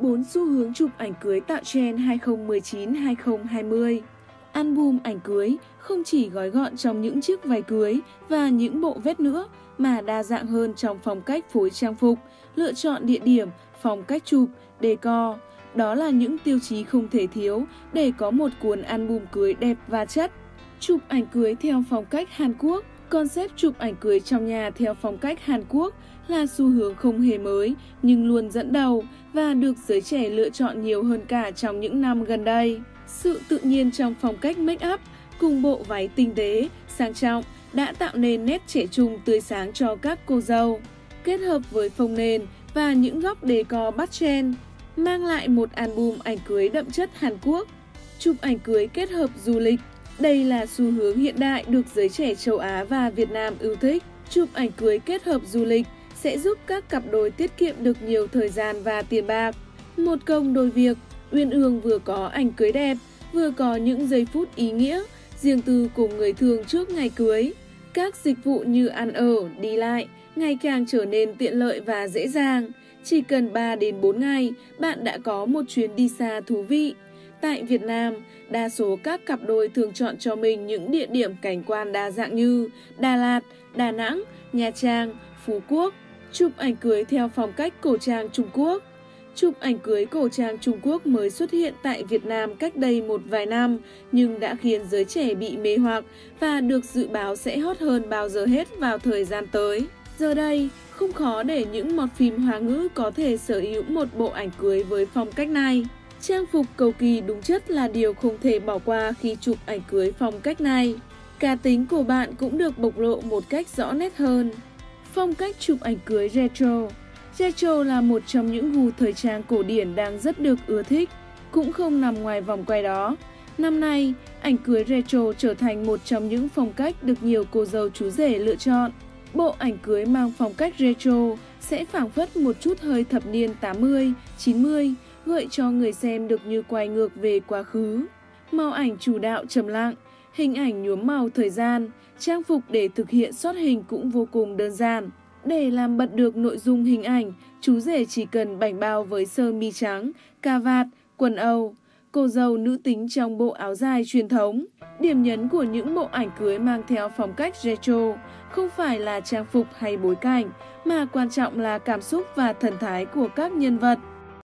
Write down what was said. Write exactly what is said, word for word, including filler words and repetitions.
bốn xu hướng chụp ảnh cưới tạo trend hai không một chín đến hai không hai không. Album ảnh cưới không chỉ gói gọn trong những chiếc váy cưới và những bộ vest nữa, mà đa dạng hơn trong phong cách phối trang phục, lựa chọn địa điểm, phong cách chụp, decor. Đó là những tiêu chí không thể thiếu để có một cuốn album cưới đẹp và chất. Chụp ảnh cưới theo phong cách Hàn Quốc. Concept chụp ảnh cưới trong nhà theo phong cách Hàn Quốc là xu hướng không hề mới nhưng luôn dẫn đầu và được giới trẻ lựa chọn nhiều hơn cả trong những năm gần đây. Sự tự nhiên trong phong cách make up cùng bộ váy tinh tế, sang trọng đã tạo nên nét trẻ trung tươi sáng cho các cô dâu. Kết hợp với phông nền và những góc decor bắt trend, mang lại một album ảnh cưới đậm chất Hàn Quốc. Chụp ảnh cưới kết hợp du lịch. Đây là xu hướng hiện đại được giới trẻ châu Á và Việt Nam ưa thích. Chụp ảnh cưới kết hợp du lịch sẽ giúp các cặp đôi tiết kiệm được nhiều thời gian và tiền bạc. Một công đôi việc, uyên ương vừa có ảnh cưới đẹp, vừa có những giây phút ý nghĩa, riêng tư cùng người thương trước ngày cưới. Các dịch vụ như ăn ở, đi lại ngày càng trở nên tiện lợi và dễ dàng. Chỉ cần ba đến bốn ngày, bạn đã có một chuyến đi xa thú vị. Tại Việt Nam, đa số các cặp đôi thường chọn cho mình những địa điểm cảnh quan đa dạng như Đà Lạt, Đà Nẵng, Nha Trang, Phú Quốc. Chụp ảnh cưới theo phong cách cổ trang Trung Quốc. Chụp ảnh cưới cổ trang Trung Quốc mới xuất hiện tại Việt Nam cách đây một vài năm, nhưng đã khiến giới trẻ bị mê hoặc và được dự báo sẽ hot hơn bao giờ hết vào thời gian tới. Giờ đây, không khó để những mọt phim Hoa ngữ có thể sở hữu một bộ ảnh cưới với phong cách này. Trang phục cầu kỳ đúng chất là điều không thể bỏ qua khi chụp ảnh cưới phong cách này. Cá tính của bạn cũng được bộc lộ một cách rõ nét hơn. Phong cách chụp ảnh cưới retro. Retro là một trong những gu thời trang cổ điển đang rất được ưa thích, cũng không nằm ngoài vòng quay đó. Năm nay, ảnh cưới retro trở thành một trong những phong cách được nhiều cô dâu chú rể lựa chọn. Bộ ảnh cưới mang phong cách retro sẽ phảng phất một chút hơi thập niên tám mươi, chín mươi, gợi cho người xem được như quay ngược về quá khứ. Màu ảnh chủ đạo trầm lặng, hình ảnh nhuốm màu thời gian, trang phục để thực hiện shot hình cũng vô cùng đơn giản. Để làm bật được nội dung hình ảnh, chú rể chỉ cần bảnh bao với sơ mi trắng, cà vạt, quần Âu, cô dâu nữ tính trong bộ áo dài truyền thống. Điểm nhấn của những bộ ảnh cưới mang theo phong cách retro không phải là trang phục hay bối cảnh, mà quan trọng là cảm xúc và thần thái của các nhân vật.